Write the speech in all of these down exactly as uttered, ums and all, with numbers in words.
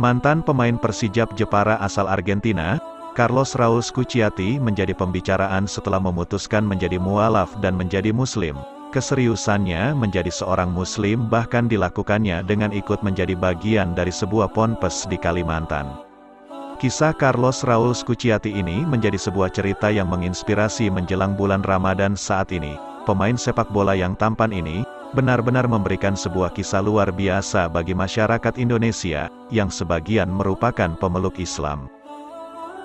Mantan pemain Persijap Jepara asal Argentina, Carlos Raul Scucciati menjadi pembicaraan setelah memutuskan menjadi mualaf dan menjadi muslim. Keseriusannya menjadi seorang muslim bahkan dilakukannya dengan ikut menjadi bagian dari sebuah ponpes di Kalimantan. Kisah Carlos Raul Scucciati ini menjadi sebuah cerita yang menginspirasi menjelang bulan Ramadan saat ini. Pemain sepak bola yang tampan ini, benar-benar memberikan sebuah kisah luar biasa bagi masyarakat Indonesia, yang sebagian merupakan pemeluk Islam.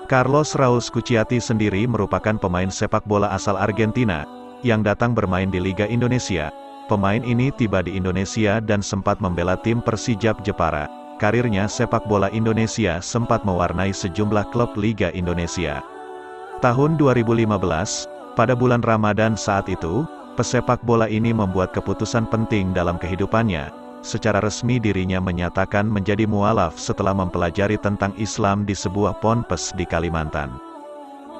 Carlos Raul Scucciati sendiri merupakan pemain sepak bola asal Argentina, yang datang bermain di Liga Indonesia. Pemain ini tiba di Indonesia dan sempat membela tim Persijap Jepara. Karirnya sepak bola Indonesia sempat mewarnai sejumlah klub Liga Indonesia. Tahun dua ribu lima belas, pada bulan Ramadan saat itu, pesepak bola ini membuat keputusan penting dalam kehidupannya. Secara resmi dirinya menyatakan menjadi mualaf setelah mempelajari tentang Islam di sebuah ponpes di Kalimantan.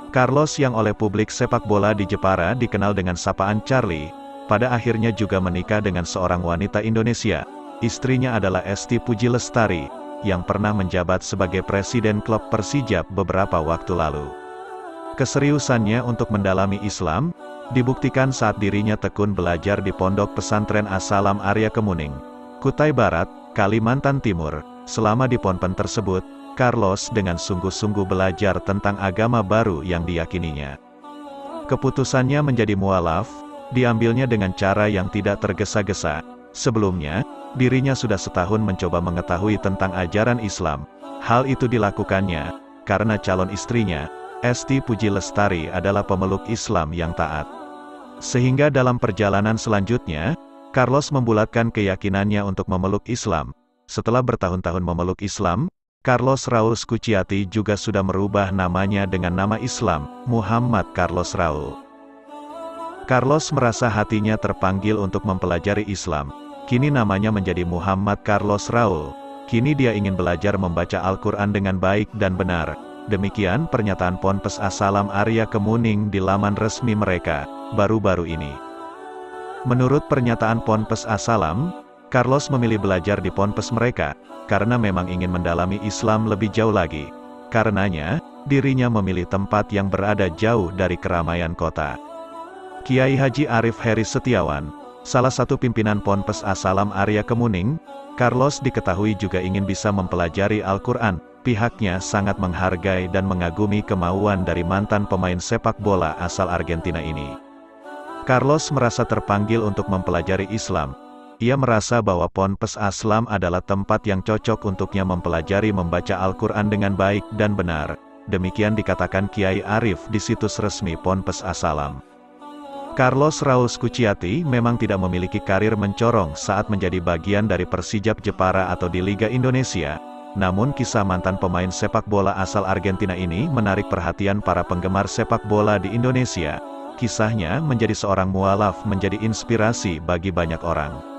Carlos yang oleh publik sepak bola di Jepara dikenal dengan sapaan Charlie, pada akhirnya juga menikah dengan seorang wanita Indonesia. Istrinya adalah Esti Puji Lestari, yang pernah menjabat sebagai presiden klub Persijap beberapa waktu lalu. Keseriusannya untuk mendalami Islam, dibuktikan saat dirinya tekun belajar di pondok pesantren As-Salam Arya Kemuning, Kutai Barat, Kalimantan Timur. Selama di ponpen tersebut, Carlos dengan sungguh-sungguh belajar tentang agama baru yang diyakininya. Keputusannya menjadi mualaf, diambilnya dengan cara yang tidak tergesa-gesa. Sebelumnya, dirinya sudah setahun mencoba mengetahui tentang ajaran Islam. Hal itu dilakukannya karena calon istrinya, Esti Puji Lestari, adalah pemeluk Islam yang taat. Sehingga dalam perjalanan selanjutnya, Carlos membulatkan keyakinannya untuk memeluk Islam. Setelah bertahun-tahun memeluk Islam, Carlos Raul Scucciati juga sudah merubah namanya dengan nama Islam, Muhammad Carlos Raul. Carlos merasa hatinya terpanggil untuk mempelajari Islam. Kini namanya menjadi Muhammad Carlos Raul. Kini dia ingin belajar membaca Al-Quran dengan baik dan benar. Demikian pernyataan ponpes As-Salam Arya Kemuning di laman resmi mereka, baru-baru ini. Menurut pernyataan ponpes As-Salam, Carlos memilih belajar di ponpes mereka, karena memang ingin mendalami Islam lebih jauh lagi. Karenanya, dirinya memilih tempat yang berada jauh dari keramaian kota. Kiai Haji Arif Heri Setiawan, salah satu pimpinan ponpes As-Salam Arya Kemuning, Carlos diketahui juga ingin bisa mempelajari Al-Quran. Pihaknya sangat menghargai dan mengagumi kemauan dari mantan pemain sepak bola asal Argentina ini. Carlos merasa terpanggil untuk mempelajari Islam. Ia merasa bahwa ponpes As-Salam adalah tempat yang cocok untuknya mempelajari membaca Al-Quran dengan baik dan benar. Demikian dikatakan Kiai Arif di situs resmi ponpes As-Salam. Carlos Raul Scucciati memang tidak memiliki karir mencorong saat menjadi bagian dari Persijap Jepara atau di Liga Indonesia. Namun kisah mantan pemain sepak bola asal Argentina ini menarik perhatian para penggemar sepak bola di Indonesia. Kisahnya menjadi seorang mualaf menjadi inspirasi bagi banyak orang.